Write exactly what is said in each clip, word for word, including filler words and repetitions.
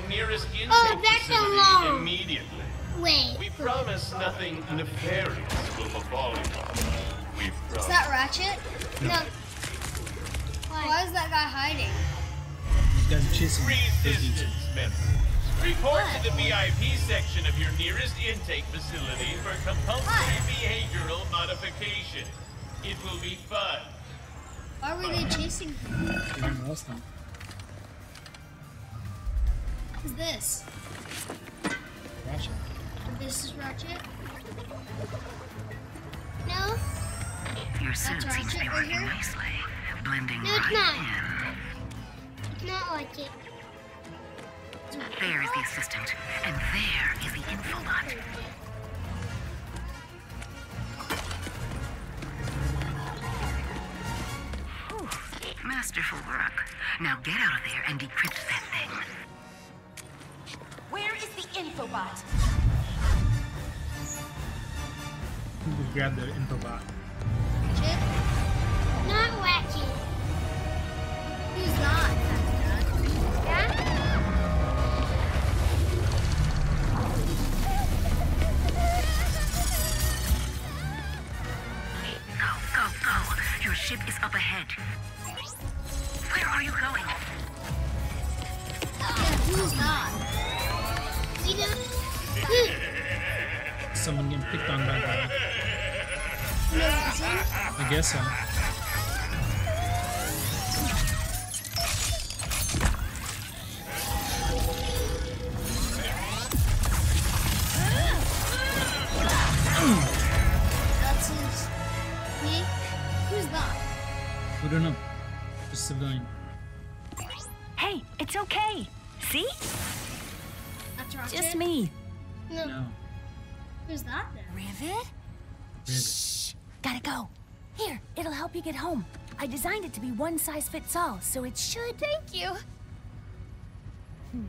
your nearest intake oh, that's a long immediately. Wait. We promise nothing nefarious will befall you. We promise. Is that Ratchet? No. Why? Why is that guy hiding? He's got a chisel. Resistance members. Report what? To the V I P section of your nearest intake facility for compulsory what? Behavioral modification. It will be fun. Why were they chasing him? Who's this? Ratchet. This is Ratchet? No? Your that's Ratchet right here? Nicely, blending no, it's not. Right it's not like it. There is the assistant, and there is the infobot. Whew. Masterful work. Now get out of there and decrypt that thing. Where is the infobot? We grab the infobot. Chip? Not wacky. Who's not? The ship is up ahead. Where are you going? Yeah, who's not? You know? Someone getting picked on by that. No, I guess so. I don't know. Just civilian. Hey, it's okay. See? That's Ratchet. Just me. No. no. Who's that then? Rivet? Rivet. Shh. Gotta go. Here, it'll help you get home. I designed it to be one size fits all, so it should. Thank you. Hmm.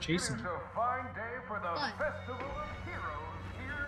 Jason.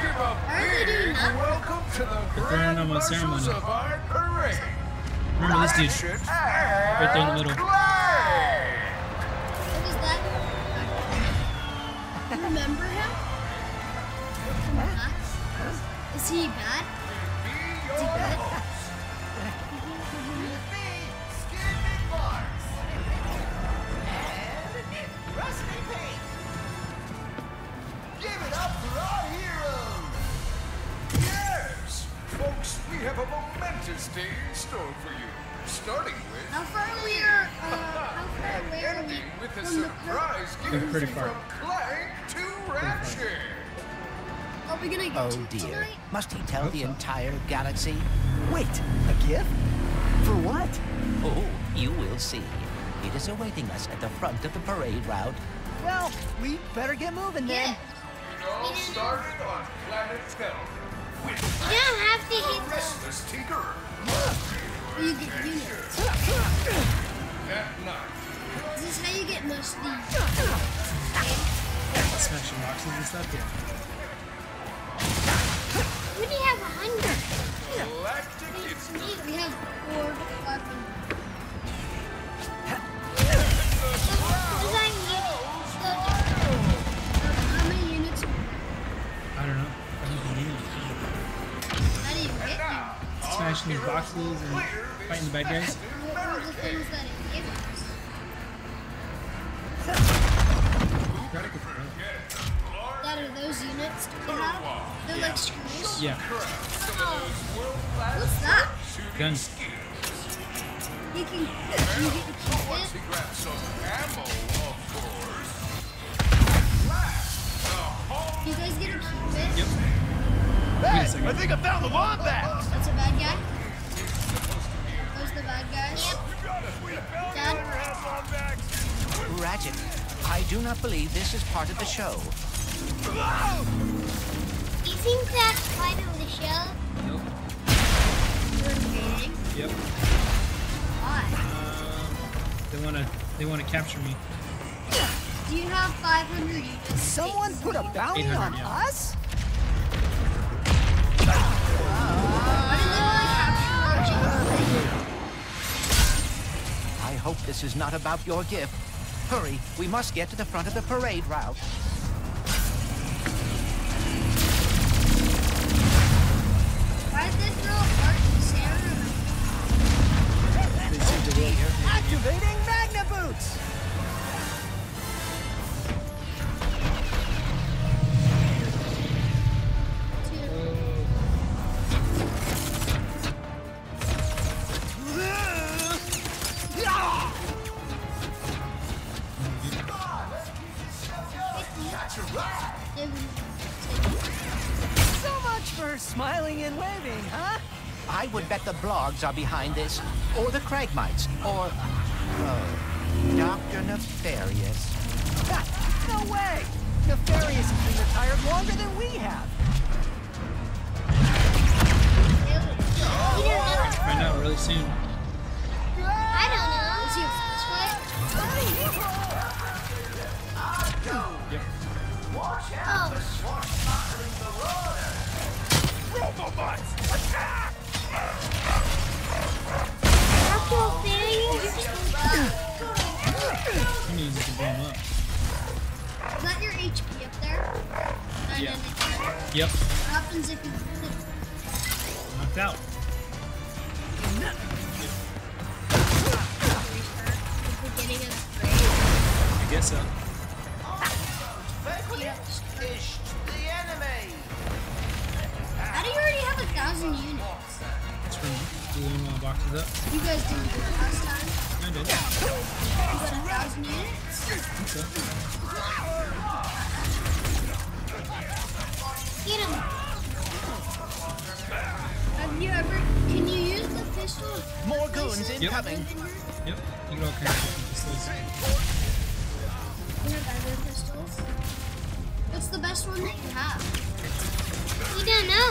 Give a big welcome to the grand marshals of our parade. Remember this dude. Right there in the middle. What was that? Remember him? Is he bad? Is he bad? We have a momentous day in store for you, starting with how far we are, uh, how far and where ending are we with a surprise gift from Clank to Ratchet. Are we gonna get oh to dear! Tonight? Must he tell the entire galaxy? Wait, a gift? For what? Oh, you will see. It is awaiting us at the front of the parade route. Well, we better get moving then. It all started on planet Hell. You don't have to hit them. Restless tinkerer. You can do it. That night. This is how you get most of these. Smashing boxes and stuff, yeah. We have a hundred. Galactic we, we have four weapons. How many units are there? I don't know. Smashing these boxes and fighting the bad guys. That are those units we have? They're like screws? Yeah. Oh. What's that? Guns. You can, you can keep it. think I found the Lombax! That's a bad guy? That was the bad guy? Yep. You got it. We found the overhead Lombax! Ratchet, I do not believe this is part of the show. Do you think that's part of the show? Nope. You're kidding? Yep. Why? Um, they wanna, they wanna capture me. Do you have five hundred units? Someone put a bounty on yeah. us? Uh, I hope this is not about your gift. Hurry, we must get to the front of the parade route. Why is this little part of the sand? Activating Magna Boots! The blogs are behind this, or the Cragmites, or oh, Doctor Nefarious. Ha, no way! Nefarious has been retired longer than we have. Right now, really soon. I don't know. Is he a flashlight? Yep. Watch out! The swashbuckling the roller. Robobots, attack! You need to bomb up. Is that your H P up there? Yeah. Yep. What happens if you hit? Knocked out. At the beginning of the parade. I guess so. The enemy. How do you already have a thousand units? Doing all boxes up. You guys didn't do it last time. I did. You got a thousand units? I think so. Get him. Have you ever... Can you use the pistol? More goons incoming. Yep. Yep. You can all kinds of pistols. You have other pistols? What's the best one that you have? We don't know.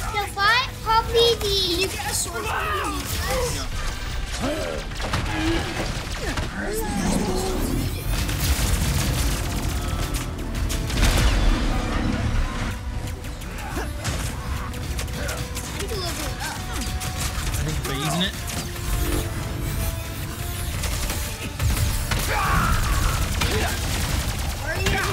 So why probably the you get a sword from these guys? No. You can level it up. I think by using it. Where are you going?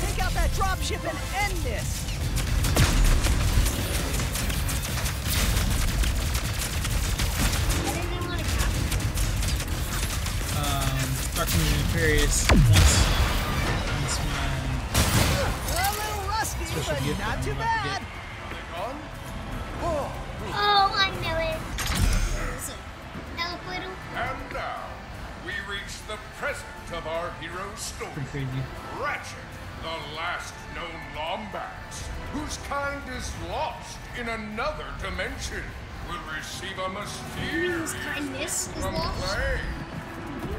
Take out that dropship and end this! I didn't want to capture. Um, Doctor Nefarious wants this one. A little rusty, but not too bad! Oh, I know it. And now, we reach the present of our hero's story. Ratchet, the last known Lombax, whose kind is lost in another dimension, will receive a mysterious kindness from play.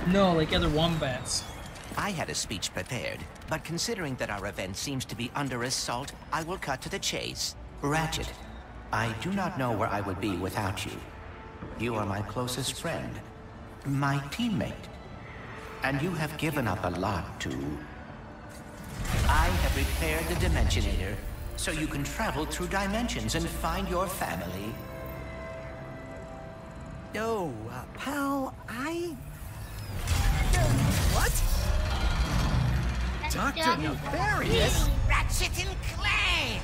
No, like other wombats. I had a speech prepared, but considering that our event seems to be under assault, I will cut to the chase. Ratchet, I do not know where I would be without you. You are my closest friend, my teammate, and you have given up a lot to. I have repaired the Dimensionator, so you can travel through dimensions and find your family. Oh, uh, pal, I... What? Doctor Nefarious? Ratchet and Clank!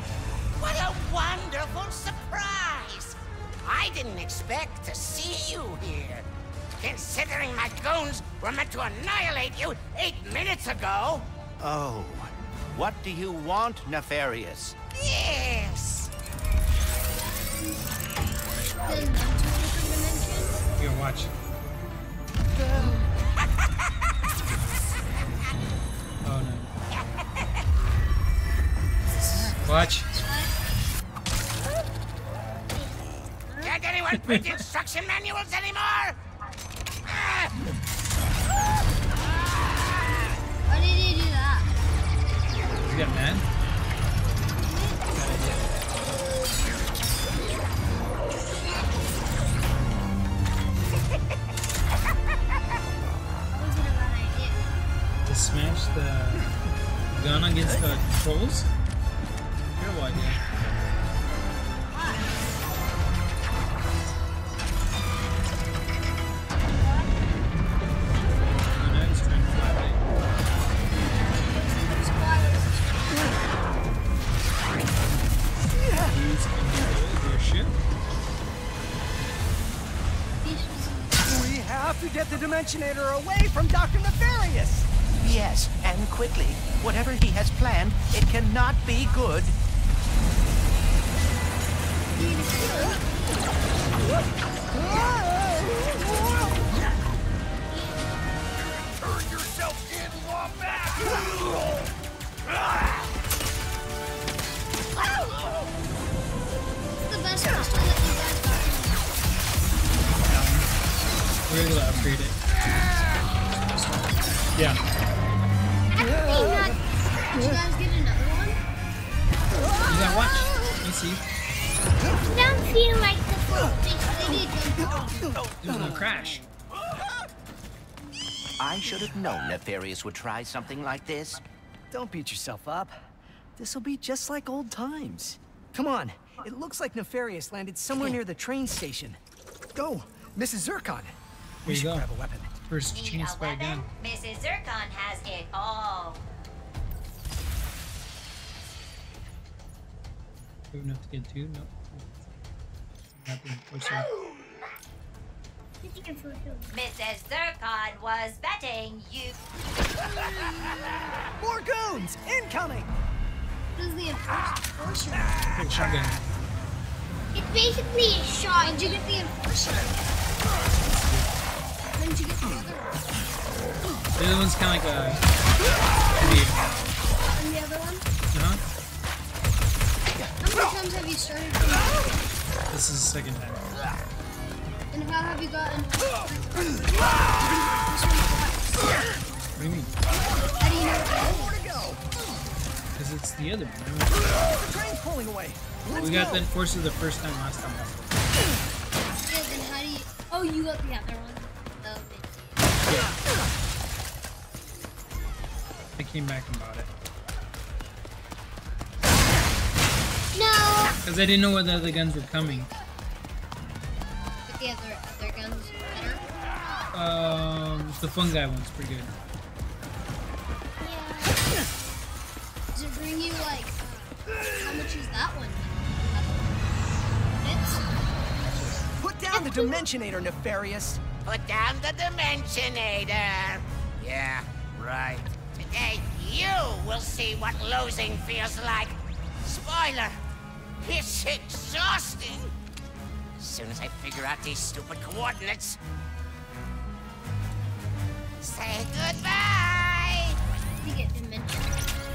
What a wonderful surprise! I didn't expect to see you here. Considering my goons were meant to annihilate you eight minutes ago. Oh, what do you want, Nefarious? Yes. Here, watch. Oh no. Watch. Can't anyone print instruction manuals anymore? Why did you do that? You got a man? That wasn't a bad idea. To smash the gun against the controls? Terrible idea. Dimensionator away from Doctor Nefarious! Yes, and quickly. Whatever he has planned, it cannot be good. Turn yourself in, Lombax! The best person that you guys got. We're gonna upgrade it. Yeah. Actually, not. Did you guys get another one? You gotta watch. You see. I don't feel like the PlayStation. Oh, there's no crash. I should have known Nefarious would try something like this. Don't beat yourself up. This'll be just like old times. Come on. It looks like Nefarious landed somewhere near the train station. Go, Missus Zircon. We should go. Grab a weapon. First chance by a gun. Missus Zircon has it all. Do we have enough to get two? Nope. Missus Zircon was betting you. More goons! Incoming! What is the enforcer? Shotgun. It's basically a shot, and you get the enforcer. The other one's kind of like a... And the other one? Uh-huh. How many times have you started doing? This is the second time. And how have you gotten... What do you mean? How do you know where to go? Because it's the other one. The train's pulling away. We got the enforcer the first time last time. Yeah, then how do you... Oh, you got the other one. Yeah. I came back and bought it. No! Because I didn't know where the other guns were coming. But the other, other guns better? Um, the fungi one's pretty good. Yeah. Does it bring you, like, how much is that one? It's... Put down the Dimensionator, Nefarious! Put down the Dimensionator! Yeah, right. Today, you will see what losing feels like. Spoiler! It's exhausting! As soon as I figure out these stupid coordinates... Say goodbye! You get Dimensionator.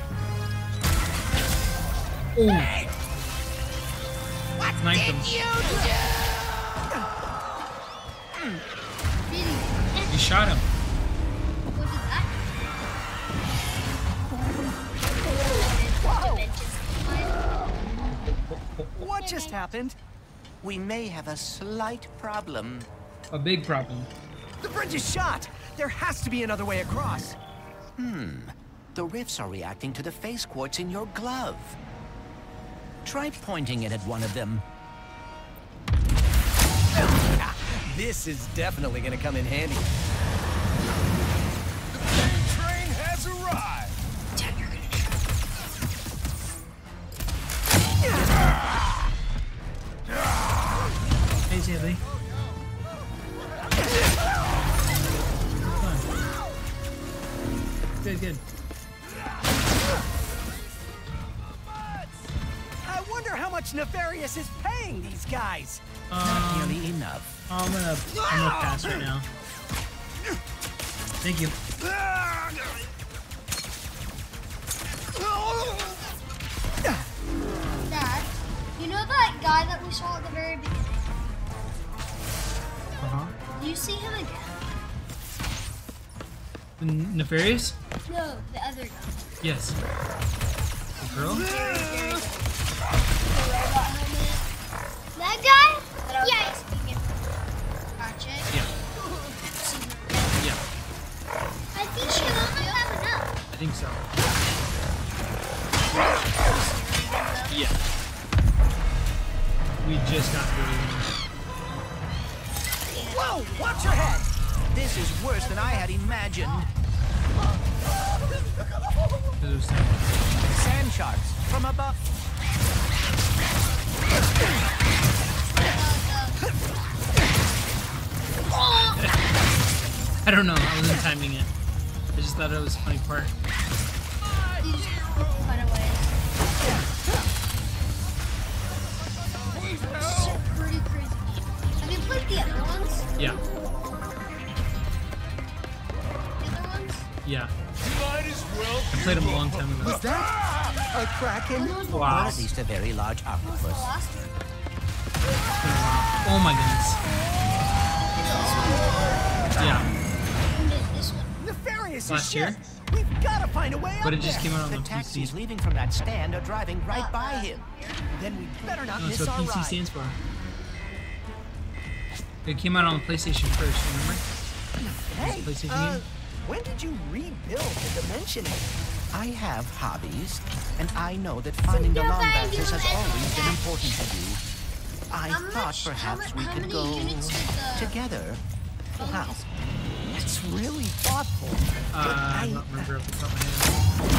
Ooh. Hey. What Snipe did them. you do? You shot him. What was that? What just happened? We may have a slight problem. A big problem. The bridge is shot! There has to be another way across. Hmm. The rifts are reacting to the face quartz in your glove. Try pointing it at one of them. This is definitely gonna come in handy. The plane train has arrived! Damn, you're gonna shoot. Hey, Jimmy. Good, good. I wonder how much Nefarious is paying these guys. Um, Not nearly enough. I'm gonna, I'm gonna pass right now. Thank you. Dad, you know that guy that we saw at the very beginning? Uh-huh. Do you see him again? Nefarious? No, the other guy. Yes. The girl? The robot helmet. That guy? That yeah. Speaking of Ratchet. Yeah. Yeah. I think she won't let that one up. I think so. Yeah. We just got through it. Whoa! Watch your head! This is worse than I had imagined. Sand sharks from above. I don't know, I wasn't timing it. I just thought it was a funny part. You just run away. It's so pretty crazy. Have you played the other ones? Yeah. The other ones? Yeah. I played him a long time ago. Was that a kraken? Wow. Or at least a very large octopus. Oh my goodness. Yeah. Nefarious last year. We've got to find a way out. But it just came out on the, the P C. Taxis leaving from that stand are driving right by him. Then we better not no, miss our ride. That's what P C stands for. It came out on the PlayStation first, remember? Hey, PlayStation uh, game? When did you rebuild the Dimensionator? I have hobbies, and I know that finding the Lombaxes has always been important to you. I thought perhaps we could go together. Wow, that's really thoughtful. Uh, I don't remember off the top of my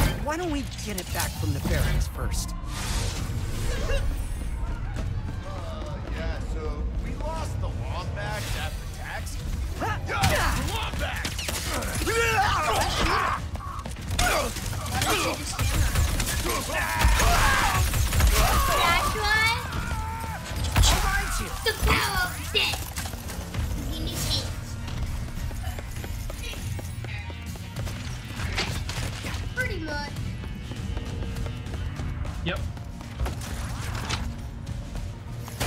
head. Why don't we get it back from the Nefarious first? Uh, yeah, so we lost the Lombax at the tax. Lombax! The power of death! In his hands. Pretty much. Yep.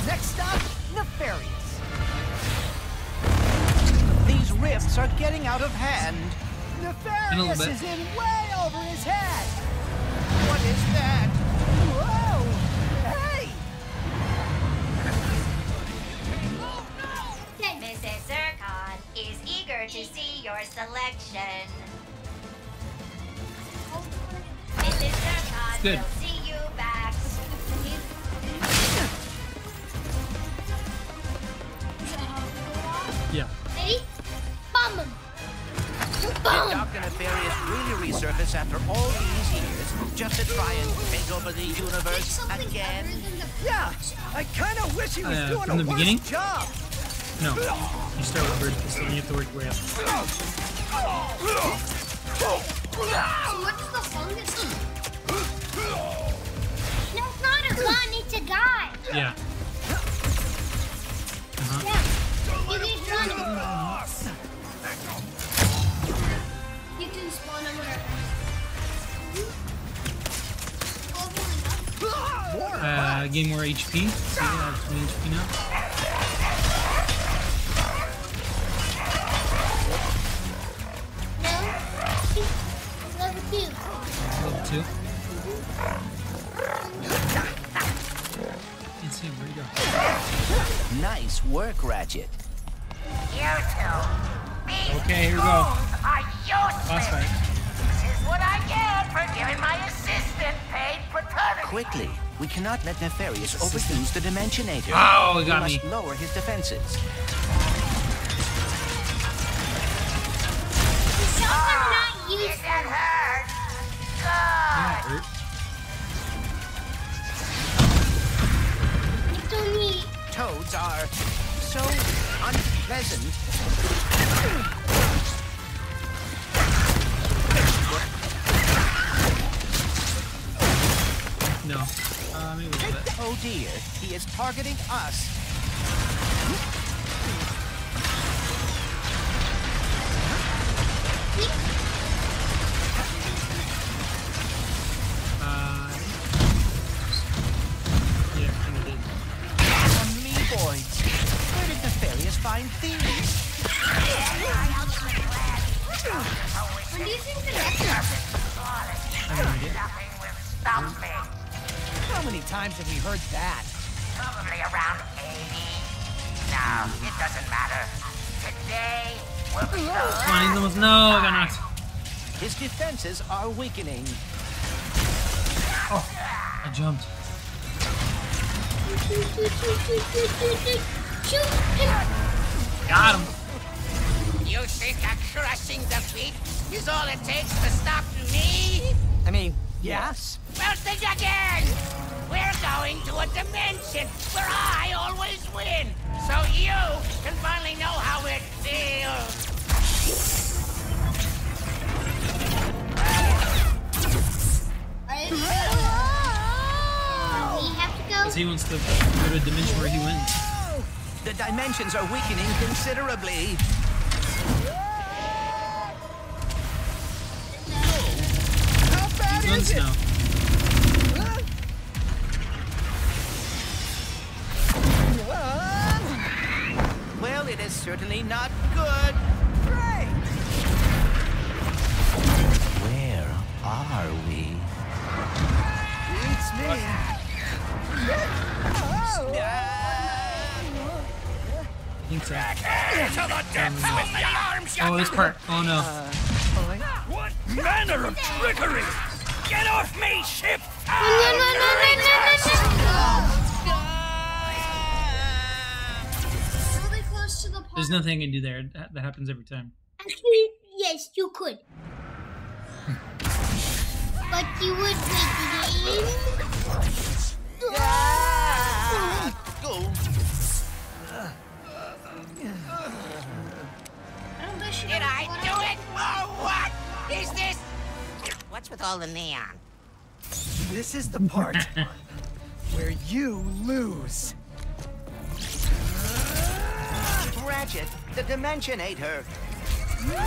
Next up, Nefarious. These rifts are getting out of hand. Nefarious is in way over his head. What is that? Whoa! Hey! Oh no! Missus Zircon is eager to see your selection. Missus Zircon Good. will see you back. Yeah. Ready? Bomb him! Did Doctor Nefarious really resurface after all these years just to try and take over the universe again? Yeah, I kind of wish he was uh, doing from the a beginning? worse job. No, you start with bird pistol and you have to work your way up. So what does the fungus do? No, it's not a gun, it's a guy. Yeah. Uh-huh. Yeah, it is one of them. You can spawn under Uh, gain more H P. So you have twenty H P now. No. Level two. Level two. Mm-hmm. It's him. Where'd he go? Nice work, Ratchet. You two. Okay, here we go. Boss fight. This is what I get for giving my assistant paid paternity. Quickly, we cannot let Nefarious overuse the Dimensionator. Oh, he got we me. Must lower his defenses. So oh, not used. It hurt. Good. It's only toads are so unpleasant. No. Uh, maybe a little bit. Oh dear, he is targeting us. Uh, yeah, I think it is. On me, boys. Where did Nefarious find thieves? When these things are nothing will stop me. How many times have we heard that? Probably around eighty. Now it doesn't matter. Today will be the last almost, no, I got knocked. His defenses are weakening. Oh, I jumped. Got him. You think a crushing defeat is all it takes to stop me? I mean, yes. Well, think again. We're going to a dimension where I always win, so you can finally know how it feels. We have to go. Because he wants to go to a dimension where he wins. The dimensions are weakening considerably. How bad he is it? Now. Well, it is certainly not good. Great. Where are we? It's me. Oh. I think so. Um, oh, this part. Oh no. Uh, what manner of trickery? Get off me, ship! No, no, no, no, no, no, no, no. There's nothing I can do there. That happens every time. Actually, yes, you could. But you would make it in. Did I do it? Oh, what is this? What's with all the neon? This is the part where you lose. Ratchet, the Dimensionator. This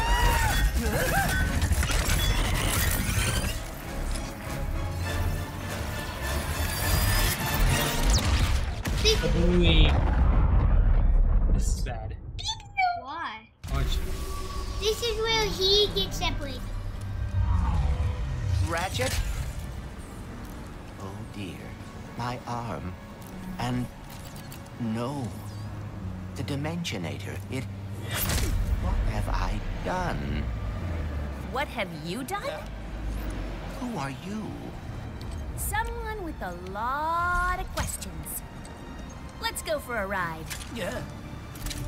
is bad. Why? This is where he gets separated. Ratchet? Oh dear, my arm. And no. The Dimensionator. It... What have I done? What have you done? Who are you? Someone with a lot of questions. Let's go for a ride. Yeah.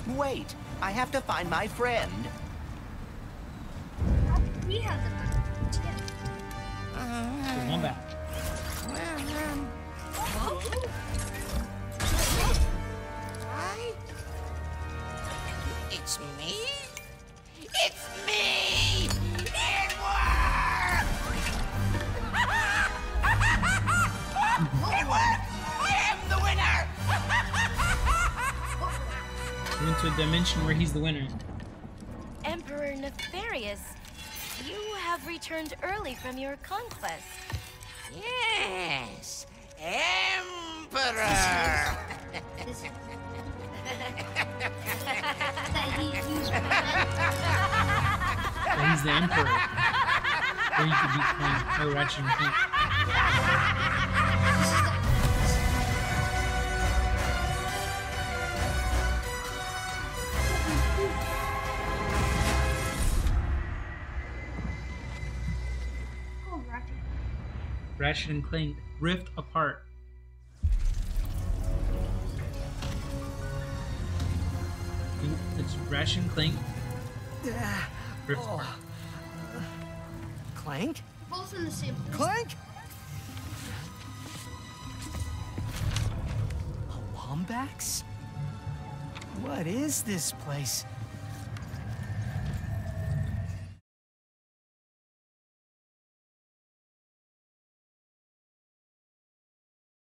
Wait, I have to find my friend. We have the together. Come on back. It's me? It's me! It worked! It worked! I am the winner! Went to a dimension where he's the winner. Emperor Nefarious, you have returned early from your conquest. Yes! Emperor! This is... Well, he's the Emperor. Or you could be playing oh, Ratchet and Clank. Oh, Ratchet. Ratchet and Clank, Rift Apart. It's Ratchet and Clank. Yeah. Oh. Uh, Clank? Both in the same place. Clank? A Lombax? What is this place?